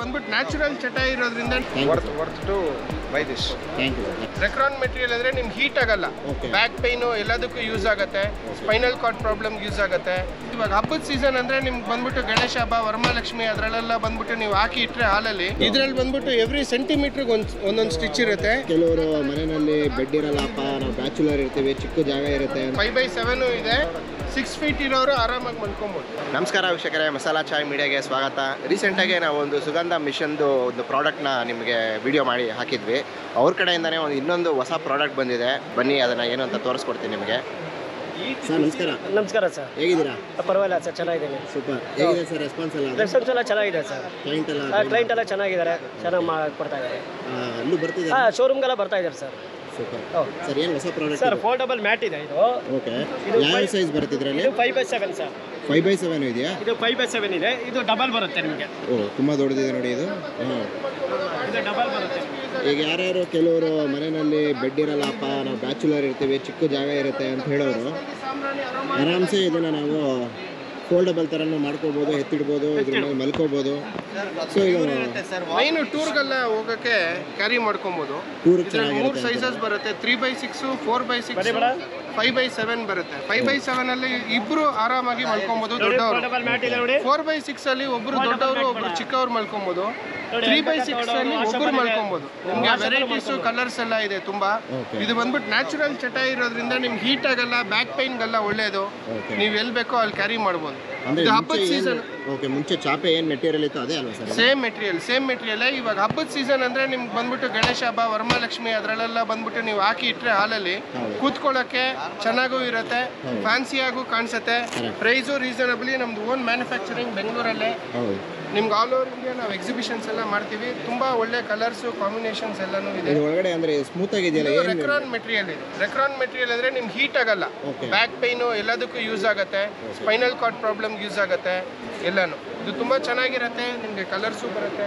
ಬಂದ್ಬಿಟ್ಟು ನ್ಯಾಚುರಲ್ ಚಟ ಇರೋದ್ರಿಂದ worth to buy this. Thank you. Recron material ಅಂದರೆ ನಿಮ್ಗೆ ಹೀಟ್ ಆಗಲ್ಲ, ಬ್ಯಾಕ್ ಪೈನು ಎಲ್ಲದಕ್ಕೂ ಯೂಸ್ ಆಗುತ್ತೆ, ಸ್ಪೈನಲ್ ಕಾರ್ಡ್ ಪ್ರಾಬ್ಲಮ್ಗೆ ಯೂಸ್ ಆಗುತ್ತೆ. ಇವಾಗ ಹಬ್ಬದ ಸೀಸನ್ ಅಂದರೆ ನಿಮ್ಗೆ ಬಂದ್ಬಿಟ್ಟು ಗಣೇಶ ಹಬ್ಬ, ವರ್ಮ ಲಕ್ಷ್ಮಿ ಅದರಲ್ಲೆಲ್ಲ ಬಂದ್ಬಿಟ್ಟು ನೀವು ಹಾಕಿ ಇಟ್ಟರೆ ಹಾಲಲ್ಲಿ. ಇದರಲ್ಲಿ ಬಂದ್ಬಿಟ್ಟು ಎವ್ರಿ ಸೆಂಟಿಮೀಟ್ರಿಗೆ ಒಂದೊಂದು ಸ್ಟಿಚ್ ಇರುತ್ತೆ. ಕೆಲವರು ಮನೆಯಲ್ಲಿ ಬೆಡ್ ಇರಲ್ಲಪ್ಪ, ನಾವು ಬ್ಯಾಚುಲರ್ ಇರ್ತೀವಿ, ಚಿಕ್ಕ ಜಾಗ ಇರುತ್ತೆ, 5x7 ಇದೆ, 6 feet ಇರೋರು ಆರಾಮಾಗಿ ಮಲ್ಕೊಬೋದು. ನಮಸ್ಕಾರ ವೀಕ್ಷಕರೇ, ಮಸಾಲಾ ಚಾಯ್ ಮೀಡಿಯಾಗೆ ಸ್ವಾಗತ. ರೀಸೆಂಟಾಗಿ ನಾವು ಒಂದು ಸುಗಂಧ ಮಿಷನ್ದು ಒಂದು ಪ್ರಾಡಕ್ಟ್ನ ನಿಮಗೆ ವಿಡಿಯೋ ಮಾಡಿ ಹಾಕಿದ್ವಿ. ಅವ್ರ ಕಡೆಯಿಂದನೇ ಇನ್ನೊಂದು ಹೊಸ ಪ್ರಾಡಕ್ಟ್ ಬಂದಿದೆ, ಬನ್ನಿ ಅದನ್ನು ಏನು ಅಂತ ತೋರಿಸ್ಕೊಡ್ತೀನಿ ನಿಮಗೆ. ಸರ್ ನಮಸ್ಕಾರ. ನಮಸ್ಕಾರ ಸರ್, ಹೇಗಿದ್ದೀರಾ? ಪರವಾಗಿಲ್ಲ ಸರ್, ಚೆನ್ನಾಗಿದ್ದೀನಿ. ಸೂಪರ್. ಹೇಗಿದೆ ಸರ್ ರೆಸ್ಪಾನ್ಸ್? ಎಲ್ಲ ರೆಸ್ಪಾನ್ಸ್ ಎಲ್ಲ ಚೆನ್ನಾಗಿದೆ ಸರ್. ಕ್ಲೈಂಟ್ ಎಲ್ಲ ಚೆನ್ನಾಗಿದ್ದಾರೆ, ಚೆನ್ನಾಗಿ ಮಾಡ್ಕೊಡ್ತಾ ಇದ್ದಾರೆ. ಅಲ್ಲಿ ಬರ್ತಿದ್ದಾರೆ? ಹಾಂ, ಶೋರೂಮ್ಗೆಲ್ಲ ಬರ್ತಾ ಇದ್ದಾರೆ ಸರ್. ಸರ್ ಏನು ಹೊಸ ಪ್ರಾಡಕ್ಟ್ ಸರ್? ಫೋಲ್ಡಬಲ್ ಮ್ಯಾಟ್ ಇದೆ ಇದು. ಓಕೆ, ಇದು ಯಾವ ಸೈಜ್ ಬರುತ್ತೆ ಇದರಲ್ಲಿ? ಇದು 5x7 ಸರ್. 5x7 ಇದೆಯಾ? ಇದು 5x7 ಇದೆ. ಇದು ಡಬಲ್ ಬರುತ್ತೆ ನಿಮಗೆ. ಓ, ತುಂಬಾ ದೊಡ್ಡದಿದೆ ನೋಡಿ ಇದು. ಹ್ಮ್, ಇದು ಡಬಲ್ ಬರುತ್ತೆ. ಈಗ ಯಾರ್ಯಾರು ಕೆಲವರು ಮನೆಯಲ್ಲಿ ಬೆಡ್ ಇರಲ್ಲಪ್ಪ, ನಾವು ಬ್ಯಾಚುಲರ್ ಇರ್ತೀವಿ, ಚಿಕ್ಕ ಜಾಗ ಇರುತ್ತೆ ಅಂತ ಹೇಳೋರು ಆರಾಮ್ಸೆ ಇದನ್ನು ನಾವು ಫೋಲ್ಡಬಲ್ ಥರನೂ ಮಾಡ್ಕೋಬೋದು, ಎತ್ತಿಡ್ಬೋದು, ಇದ್ರಲ್ಲಿ ಮಲ್ಕೋಬೋದು. ಸೊ ಮೈನು ಟೂರ್ಗೆಲ್ಲ ಹೋಗೋಕ್ಕೆ ಕ್ಯಾರಿ ಮಾಡ್ಕೊಬೋದು. ಟೂರ್ಗೆ ಚೆನ್ನಾಗಿ 3 ಸೈಜಸ್ ಬರುತ್ತೆ, 3x6, 4x6, 5x7 ಬರುತ್ತೆ. 5x7 ಅಲ್ಲಿ ಇಬ್ರು ಆರಾಮಾಗಿ ಮಲ್ಕೊಬೋದು, ದೊಡ್ಡವರು. 4x6 ಅಲ್ಲಿ ಒಬ್ರು ದೊಡ್ಡವರು, ಒಬ್ರು ಚಿಕ್ಕವ್ರು ಮಲ್ಕೊಬೋದು. 3x6 ಅಲ್ಲಿ ಒಬ್ರು ಮಲ್ಕೊಬೋದು. ನಿಮಗೆ ವೆರೈಟೀಸು, ಕಲರ್ಸ್ ಎಲ್ಲ ಇದೆ ತುಂಬಾ. ಇದು ಬಂದ್ಬಿಟ್ಟು ನ್ಯಾಚುರಲ್ ಚಟ ಇರೋದ್ರಿಂದ ನಿಮ್ಗೆ ಹೀಟ್ ಆಗಲ್ಲ, ಬ್ಯಾಕ್ ಪೈನ್ಗೆಲ್ಲ ಒಳ್ಳೆಯದು. ನೀವು ಎಲ್ಲಿ ಬೇಕೋ ಅಲ್ಲಿ ಕ್ಯಾರಿ ಮಾಡ್ಬೋದು. ಇದು ಹಬ್ಬದ ಸೀಸನ್. ಓಕೆ, ಮುಂಚೆ ಚಾಪೆ ಏನು ಮೆಟೀರಿಯಲ್ ಇತ್ತು ಅದೇ ಅಲ್ವಾ ಸರ್? ಸೇಮ್ ಮೆಟೀರಿಯಲ್ಲೇ. ಇವಾಗ ಹಬ್ಬದ ಸೀಸನ್ ಅಂದರೆ ನಿಮ್ಗೆ ಬಂದ್ಬಿಟ್ಟು ಗಣೇಶ ಹಬ್ಬ, ವರ್ಮಲಕ್ಷ್ಮಿ ಅದರಲ್ಲೆಲ್ಲ ಬಂದ್ಬಿಟ್ಟು ನೀವು ಹಾಕಿ ಇಟ್ಟರೆ ಹಾಲಲ್ಲಿ ಕೂತ್ಕೊಳ್ಳೋಕ್ಕೆ ಚೆನ್ನಾಗೂ ಇರುತ್ತೆ, ಫ್ಯಾನ್ಸಿಯಾಗೂ ಕಾಣಿಸುತ್ತೆ. Price reasonably. ನಮ್ದು ಓನ್ ಮ್ಯಾನುಫ್ಯಾಕ್ಚರಿಂಗ್ ಬೆಂಗಳೂರಲ್ಲೇ. ನಿಮ್ಗೆ ಆಲ್ ಓವರ್ ಇಂಡಿಯಾ ನಾವು ಎಕ್ಸಿಬಿಷನ್ಸ್ ಎಲ್ಲ ಮಾಡ್ತೀವಿ. ತುಂಬಾ ಒಳ್ಳೆ ಕಲರ್ಸು, ಕಾಂಬಿನೇಷನ್ಸ್ ಎಲ್ಲನೂ ಇದೆ. ಒಳಗಡೆ ಅಂದರೆ ಸ್ಮೂತ್ ಆಗಿದೆಯಲ್ಲ, ರೆಕ್ರಾನ್ ಮೆಟೀರಿಯಲ್ ಇದೆ. ರೆಕ್ರಾನ್ ಮೆಟೀರಿಯಲ್ ಅಂದರೆ ನಿಮ್ಗೆ ಹೀಟ್ ಆಗಲ್ಲ, ಬ್ಯಾಕ್ ಪೈನು ಎಲ್ಲದಕ್ಕೂ ಯೂಸ್ ಆಗುತ್ತೆ, ಸ್ಪೈನಲ್ ಕಾರ್ಡ್ ಪ್ರಾಬ್ಲಮ್ಗೆ ಯೂಸ್ ಆಗುತ್ತೆ ಎಲ್ಲನೂ. ಇದು ತುಂಬಾ ಚೆನ್ನಾಗಿರುತ್ತೆ, ನಿಮಗೆ ಕಲರ್ಸು ಬರುತ್ತೆ.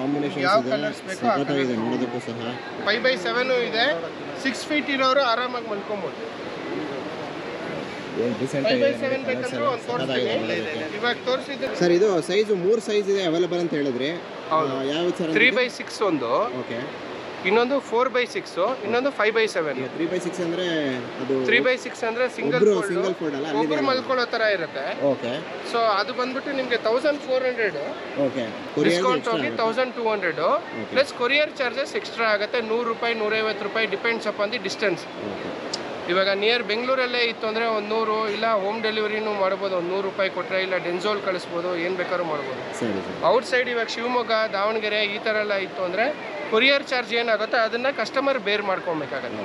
ಕಾಂಬಿನೇಷನ್ ಇದೆ ನೋಡೋದಕ್ಕೂ ಸಹ. 5x7 ಇದೆ, 6 feet ಇರೋರು ಆರಾಮಾಗಿ ಮಲ್ಕೊಬಹುದು. ಸರ್ ಇದು ಸೈಜು 3 ಸೈಜ್ ಇದೆ ಅವೈಲೇಬಲ್ ಅಂತ ಹೇಳಿದ್ರೆ, ಯಾವ ಸರ್? 3x6 ಒಂದು, ಇನ್ನೊಂದು 4x6, ಇನ್ನೊಂದು 5x7. 3x6 ಅಂದ್ರೆ ಅದು 3x6 ಅಂದ್ರೆ ಸಿಂಗಲ್ ಫೋಲ್ಡ್ ಅಲ್ಲ, ಒಬ್ರು ಮಲ್ಕೊಳ್ಳೋ ತರ ಇರುತ್ತೆ. ಓಕೆ, ಸೊ ಅದು ಬಂದ್ಬಿಟ್ಟು ನಿಮಗೆ 1400. ಓಕೆ, ಡಿಸ್ಕೌಂಟ್ ಹೋಗಿ 1200 ಪ್ಲಸ್ ಕೊರಿಯರ್ ಚಾರ್ಜಸ್ ಎಕ್ಸ್ಟ್ರಾ ಆಗುತ್ತೆ. 100 ರೂಪಾಯಿ, 150 ರೂಪಾಯಿ, ಡಿಪೆಂಡ್ಸ್ ಅಪಾನ್ ದಿ ಡಿಸ್ಟೆನ್ಸ್. ಇವಾಗ ನಿಯರ್ ಬೆಂಗಳೂರಲ್ಲೇ ಇತ್ತು ಅಂದರೆ 100, ಇಲ್ಲ ಹೋಮ್ ಡೆಲಿವರಿನೂ ಮಾಡ್ಬೋದು. 100 ರೂಪಾಯಿ ಕೊಟ್ಟರೆ, ಇಲ್ಲ ಡೆನ್ಸೋಲ್ ಕಳಿಸ್ಬೋದು, ಏನು ಬೇಕಾದ್ರೂ ಮಾಡ್ಬೋದು. ಔಟ್ಸೈಡ್ ಇವಾಗ ಶಿವಮೊಗ್ಗ, ದಾವಣಗೆರೆ ಈ ಥರ ಎಲ್ಲ ಇತ್ತು ಅಂದರೆ ಕೊರಿಯರ್ ಚಾರ್ಜ್ ಏನಾಗುತ್ತೋ ಅದನ್ನು ಕಸ್ಟಮರ್ ಬೇರ್ ಮಾಡ್ಕೊಬೇಕಾಗತ್ತೆ.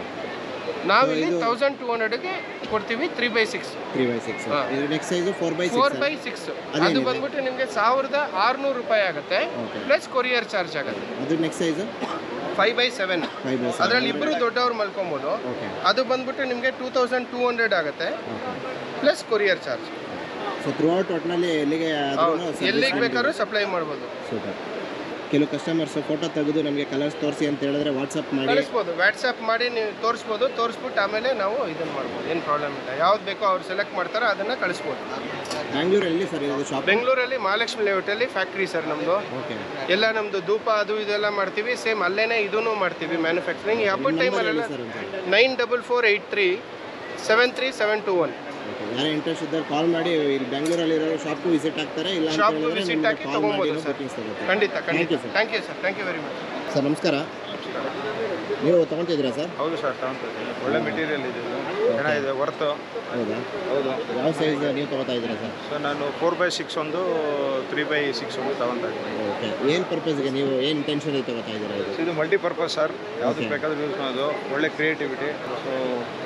ನಾವು ಇಲ್ಲಿ 1200ಗೆ ಕೊಡ್ತೀವಿ 3x6. ಅದು ಬಂದ್ಬಿಟ್ಟು ನಿಮಗೆ 1600 ರೂಪಾಯಿ ಆಗುತ್ತೆ, ಪ್ಲಸ್ ಕೊರಿಯರ್ ಚಾರ್ಜ್ ಆಗುತ್ತೆ. 5x7 ಅದರಲ್ಲಿ ಇಬ್ಬರು ದೊಡ್ಡವ್ರು ಮಲ್ಕೊಬೋದು. ಅದು ಬಂದ್ಬಿಟ್ಟು ನಿಮಗೆ 2200 ಆಗುತ್ತೆ, ಪ್ಲಸ್ ಕೊರಿಯರ್ ಚಾರ್ಜ್. ಎಲ್ಲಿಗೆ ಬೇಕಾದ್ರೂ ಸಪ್ಲೈ ಮಾಡ್ಬೋದು. ಕೆಲವು ಕಸ್ಟಮರ್ಸ್ ಫೋಟೋ ತೆಗೆದು ನಮಗೆ ಕಲರ್ಸ್ ತೋರಿಸಿ ಅಂತ ಹೇಳಿದ್ರೆ ವಾಟ್ಸಪ್ ಮಾಡಿ ನೀವು ತೋರಿಸ್ಬಿಟ್ಟು ಆಮೇಲೆ ನಾವು ಇದನ್ನು ಮಾಡ್ಬೋದು. ಏನು ಪ್ರಾಬ್ಲಮ್ ಇಲ್ಲ. ಯಾವ್ದು ಬೇಕೋ ಅವ್ರು ಸೆಲೆಕ್ಟ್ ಮಾಡ್ತಾರೋ ಅದನ್ನು ಕಳಿಸ್ಬೋದು. ಬೆಂಗಳೂರಲ್ಲಿ ಸರ್ ಇದು ಶಾಪ್? ಬೆಂಗಳೂರಲ್ಲಿ ಮಹಾಲಕ್ಷ್ಮಿ ಲೇಔಟಲ್ಲಿ ಫ್ಯಾಕ್ಟ್ರಿ ಸರ್ ನಮ್ಮದು. ಎಲ್ಲ ನಮ್ಮದು ಧೂಪ ಅದು ಇದೆಲ್ಲ ಮಾಡ್ತೀವಿ. ಸೇಮ್ ಅಲ್ಲೇ ಇದೂ ಮಾಡ್ತೀವಿ ಮ್ಯಾನುಫ್ಯಾಕ್ಚರಿಂಗ್. ಹಬ್ಬದ ಟೈಮಲ್ಲೆಲ್ಲ 9448373721. ಯಾರು ಇಂಟ್ರೆಸ್ಟ್ ಇದ್ದಾರೆ ಕಾಲ್ ಮಾಡಿ. ಇಲ್ಲಿ ಬೆಂಗಳೂರಲ್ಲಿ ಇರೋ ಶಾಪ್ಗೂ ವಿಸಿಟ್ ಆಗ್ತಾರೆ, ಇಲ್ಲ ಶಾಪ್ಗೂ ವಿಸಿಟ್ ಆಗಿ ತಗೊಬೋದು ಸರ್. ಖಂಡಿತ. Thank you sir. Thank you very much sir. ನಮಸ್ಕಾರ. ನೀವು ತೊಗೊತಿದ್ದೀರಾ ಸರ್? ಹೌದು ಸರ್, ತೊಗೊತಿದ್ದೀನಿ. ಒಳ್ಳೆ ಮೆಟೀರಿಯಲ್ ಇದೆ, ಚೆನ್ನಾಗಿದೆ ವರ್ತು. ಹೌದಾ? ಹೌದು. ಯಾವ ಸೈಜ್ ನೀವು ತೊಗೊತಾ ಇದ್ದೀರಾ ಸರ್? ಸರ್ ನಾನು 4x6 ಒಂದು, 3x6 ಒಂದು ತೊಗೊತಾ ಇದ್ದೀನಿ. ಓಕೆ, ಏನು ಪರ್ಪಸ್ಗೆ ನೀವು ಏನು ಟೆನ್ಷನ್ ತೊಗೊತಾ ಇದ್ದೀರಾ? ಇದು ಮಲ್ಟಿಪರ್ಪಸ್ ಸರ್, ಯಾವ್ದು ಬೇಕಾದರೂ ಯೂಸ್ ಮಾಡೋದು. ಒಳ್ಳೆ ಕ್ರಿಯೇಟಿವಿಟಿ. ಸೊ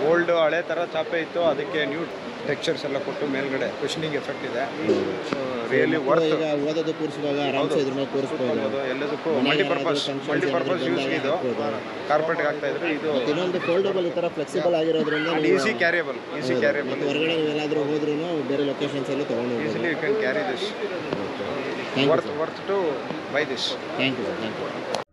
ಓಲ್ಡ್ ಹಳೆ ಥರ ಚಾಪೆ ಇತ್ತು, ಅದಕ್ಕೆ ನ್ಯೂ ಟೆಕ್ಸ್ಚರ್ಸ್ ಎಲ್ಲ ಕೊಟ್ಟು ಮೇಲ್ಗಡೆ ಕುಷನಿಂಗ್ ಎಫೆಕ್ಟ್ ಇದೆ. So really worth it. Multi-purpose use idu carpet ga agta idre idu inondu foldable itara flexible ಆಗಿರೋದ್ರಿಂದ easy carryable ಹೊರಗಡೆ ಎಲ್ಲಾದರೂ ಹೋದ್ರೂನು ಬೇರೆ ಲೊಕೇಶನ್ಸ್ ಅಲ್ಲಿ ತಗೊಂಡು ಹೋಗಬಹುದು easily you can carry this. Worth to buy this. Thank you.